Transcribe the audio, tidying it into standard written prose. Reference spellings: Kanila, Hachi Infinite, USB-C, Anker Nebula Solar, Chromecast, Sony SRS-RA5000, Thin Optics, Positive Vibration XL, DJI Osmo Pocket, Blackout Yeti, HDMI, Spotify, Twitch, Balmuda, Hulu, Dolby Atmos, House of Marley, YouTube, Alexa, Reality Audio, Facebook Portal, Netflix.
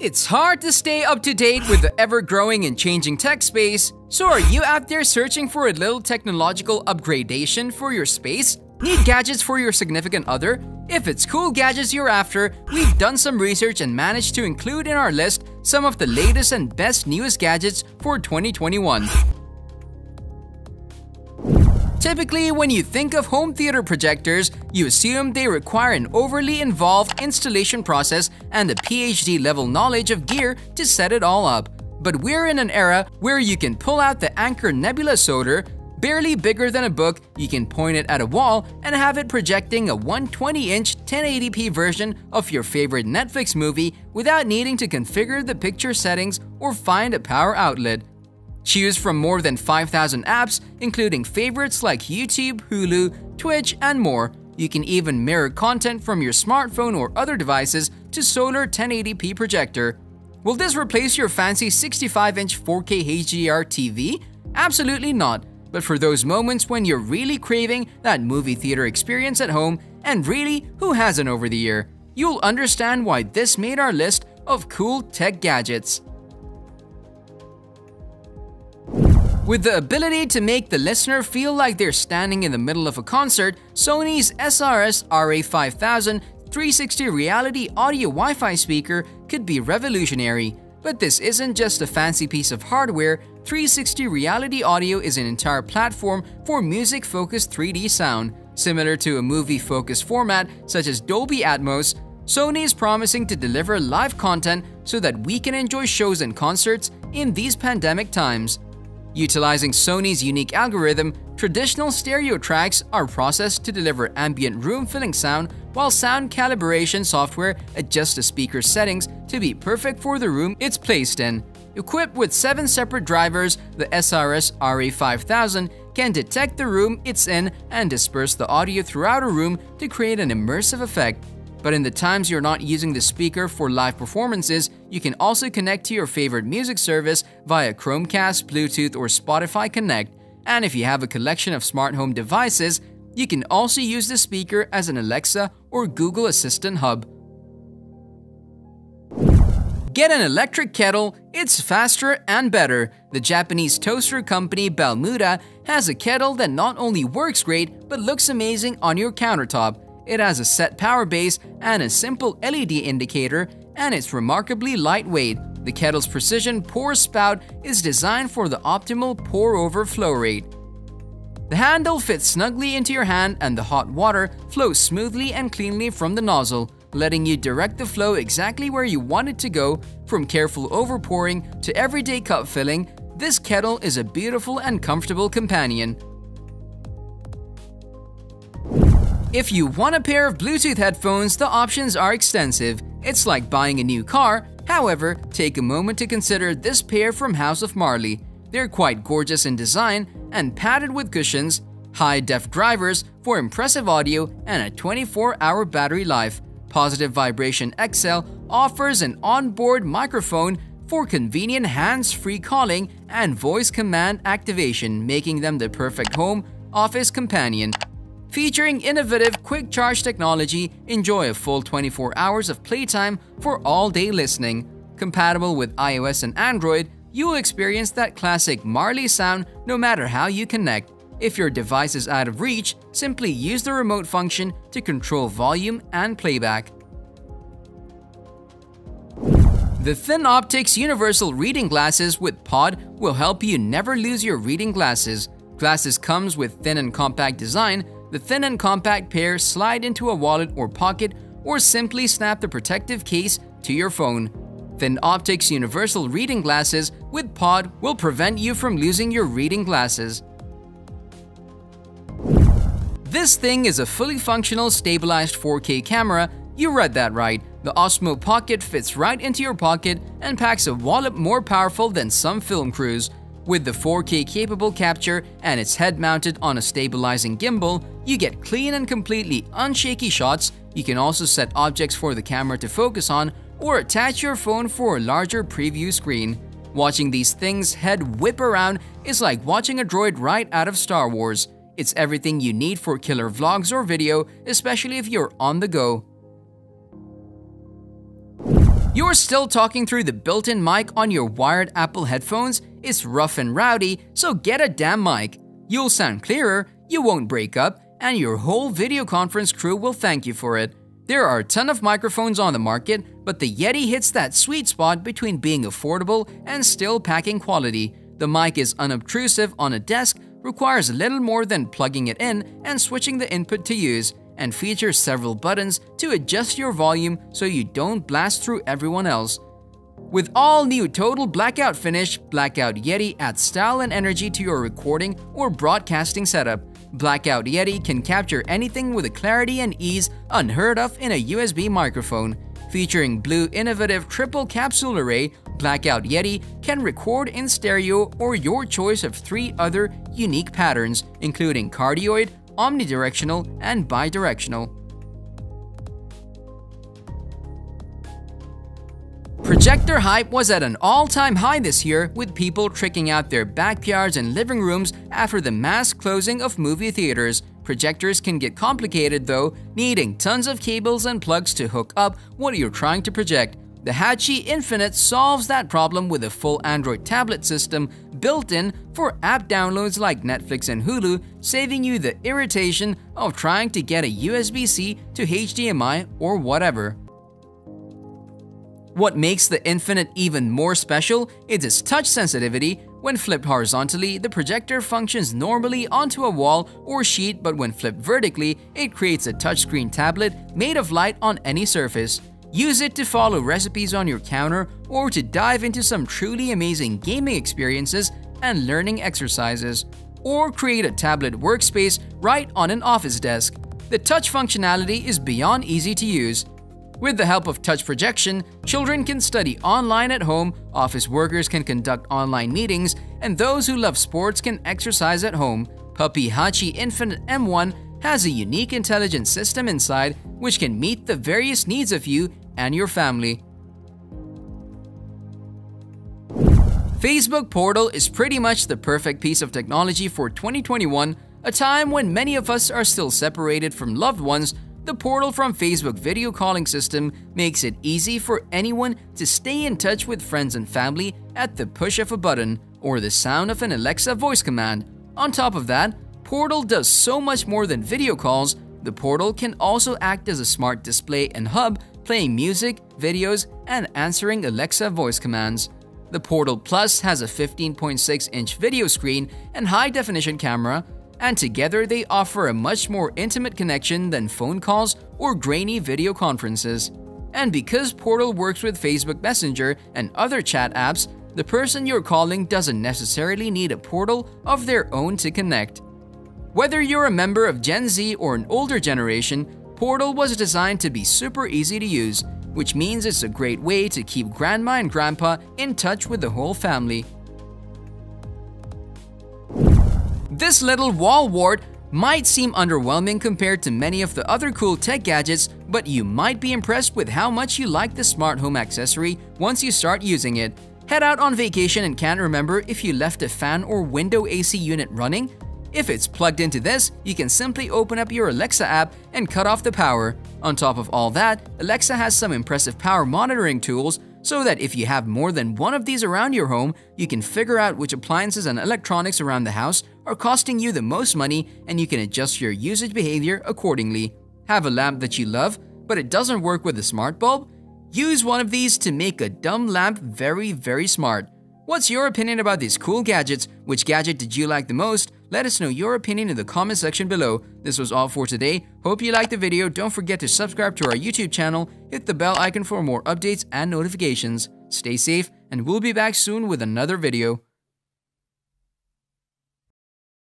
It's hard to stay up to date with the ever-growing and changing tech space, so are you out there searching for a little technological upgradation for your space? Need gadgets for your significant other? If it's cool gadgets you're after, we've done some research and managed to include in our list some of the latest and best newest gadgets for 2021. Typically, when you think of home theater projectors, you assume they require an overly involved installation process and a PhD-level knowledge of gear to set it all up. But we're in an era where you can pull out the Anker Nebula Solar, barely bigger than a book, you can point it at a wall and have it projecting a 120-inch 1080p version of your favorite Netflix movie without needing to configure the picture settings or find a power outlet. Choose from more than 5,000 apps, including favorites like YouTube, Hulu, Twitch, and more. You can even mirror content from your smartphone or other devices to Solar 1080p projector. Will this replace your fancy 65-inch 4K HDR TV? Absolutely not. But for those moments when you're really craving that movie theater experience at home, and really, who hasn't over the year? You'll understand why this made our list of cool tech gadgets. With the ability to make the listener feel like they're standing in the middle of a concert, Sony's SRS-RA5000 360 reality audio Wi-Fi speaker could be revolutionary. But this isn't just a fancy piece of hardware. 360 reality audio is an entire platform for music-focused 3D sound. Similar to a movie-focused format such as Dolby Atmos, Sony is promising to deliver live content so that we can enjoy shows and concerts in these pandemic times. Utilizing Sony's unique algorithm, traditional stereo tracks are processed to deliver ambient room-filling sound, while sound calibration software adjusts the speaker's settings to be perfect for the room it's placed in. Equipped with 7 separate drivers, the SRS-RA5000 can detect the room it's in and disperse the audio throughout a room to create an immersive effect. But in the times you're not using the speaker for live performances, you can also connect to your favorite music service via Chromecast, Bluetooth, or Spotify Connect. And if you have a collection of smart home devices, you can also use the speaker as an Alexa or Google Assistant hub. Get an electric kettle, it's faster and better. The Japanese toaster company Balmuda has a kettle that not only works great, but looks amazing on your countertop. It has a set power base and a simple LED indicator, and it's remarkably lightweight. The kettle's precision pour spout is designed for the optimal pour-over flow rate. The handle fits snugly into your hand and the hot water flows smoothly and cleanly from the nozzle, letting you direct the flow exactly where you want it to go. From careful overpouring to everyday cup filling, this kettle is a beautiful and comfortable companion. If you want a pair of Bluetooth headphones, the options are extensive. It's like buying a new car. However, take a moment to consider this pair from House of Marley. They're quite gorgeous in design and padded with cushions, high-def drivers for impressive audio, and a 24-hour battery life. Positive Vibration XL offers an onboard microphone for convenient hands-free calling and voice command activation, making them the perfect home office companion. Featuring innovative quick charge technology, enjoy a full 24 hours of playtime for all-day listening. Compatible with iOS and Android, you'll experience that classic Marley sound no matter how you connect. If your device is out of reach, simply use the remote function to control volume and playback. The Thin Optics Universal Reading Glasses with Pod will help you never lose your reading glasses. Glasses comes with thin and compact design. The thin and compact pair slide into a wallet or pocket, or simply snap the protective case to your phone. Thin Optics Universal Reading Glasses with Pod will prevent you from losing your reading glasses. This thing is a fully functional stabilized 4K camera. You read that right. The Osmo Pocket fits right into your pocket and packs a wallop more powerful than some film crews. With the 4K capable capture and its head mounted on a stabilizing gimbal, you get clean and completely unshaky shots. You can also set objects for the camera to focus on or attach your phone for a larger preview screen. Watching these things head whip around is like watching a droid right out of Star Wars. It's everything you need for killer vlogs or video, especially if you're on the go. You're still talking through the built-in mic on your wired Apple headphones. It's rough and rowdy, so get a damn mic. You'll sound clearer, you won't break up, and your whole video conference crew will thank you for it. There are a ton of microphones on the market, but the Yeti hits that sweet spot between being affordable and still packing quality. The mic is unobtrusive on a desk, requires little more than plugging it in and switching the input to use, and features several buttons to adjust your volume so you don't blast through everyone else. With all new total blackout finish, Blackout Yeti adds style and energy to your recording or broadcasting setup. Blackout Yeti can capture anything with a clarity and ease unheard of in a USB microphone. Featuring Blue innovative triple capsule array, Blackout Yeti can record in stereo or your choice of three other unique patterns, including cardioid, omnidirectional, and bidirectional. Projector hype was at an all-time high this year, with people tricking out their backyards and living rooms after the mass closing of movie theaters. Projectors can get complicated though, needing tons of cables and plugs to hook up what you're trying to project. The Hachi Infinite solves that problem with a full Android tablet system built in for app downloads like Netflix and Hulu, saving you the irritation of trying to get a USB-C to HDMI or whatever. What makes the Infinite even more special is its touch sensitivity. When flipped horizontally, the projector functions normally onto a wall or sheet, but when flipped vertically, it creates a touchscreen tablet made of light on any surface. Use it to follow recipes on your counter or to dive into some truly amazing gaming experiences and learning exercises, or create a tablet workspace right on an office desk. The touch functionality is beyond easy to use. With the help of touch projection, children can study online at home, office workers can conduct online meetings, and those who love sports can exercise at home. Puppy Hachi Infinite M1 has a unique intelligent system inside which can meet the various needs of you and your family. Facebook Portal is pretty much the perfect piece of technology for 2021, a time when many of us are still separated from loved ones. The Portal from Facebook video calling system makes it easy for anyone to stay in touch with friends and family at the push of a button or the sound of an Alexa voice command. On top of that, Portal does so much more than video calls. The Portal can also act as a smart display and hub, playing music, videos, and answering Alexa voice commands. The Portal Plus has a 15.6-inch video screen and high-definition camera, and together they offer a much more intimate connection than phone calls or grainy video conferences. And because Portal works with Facebook Messenger and other chat apps, the person you're calling doesn't necessarily need a portal of their own to connect. Whether you're a member of Gen Z or an older generation, Portal was designed to be super easy to use, which means it's a great way to keep grandma and grandpa in touch with the whole family. This little wall wart might seem underwhelming compared to many of the other cool tech gadgets, but you might be impressed with how much you like the smart home accessory once you start using it. Head out on vacation and can't remember if you left a fan or window AC unit running? If it's plugged into this, you can simply open up your Alexa app and cut off the power. On top of all that, Alexa has some impressive power monitoring tools, so that if you have more than one of these around your home, you can figure out which appliances and electronics around the house are costing you the most money, and you can adjust your usage behavior accordingly. Have a lamp that you love, but it doesn't work with a smart bulb? Use one of these to make a dumb lamp very, very smart. What's your opinion about these cool gadgets? Which gadget did you like the most? Let us know your opinion in the comment section below. This was all for today. Hope you liked the video. Don't forget to subscribe to our YouTube channel. Hit the bell icon for more updates and notifications. Stay safe, and we'll be back soon with another video.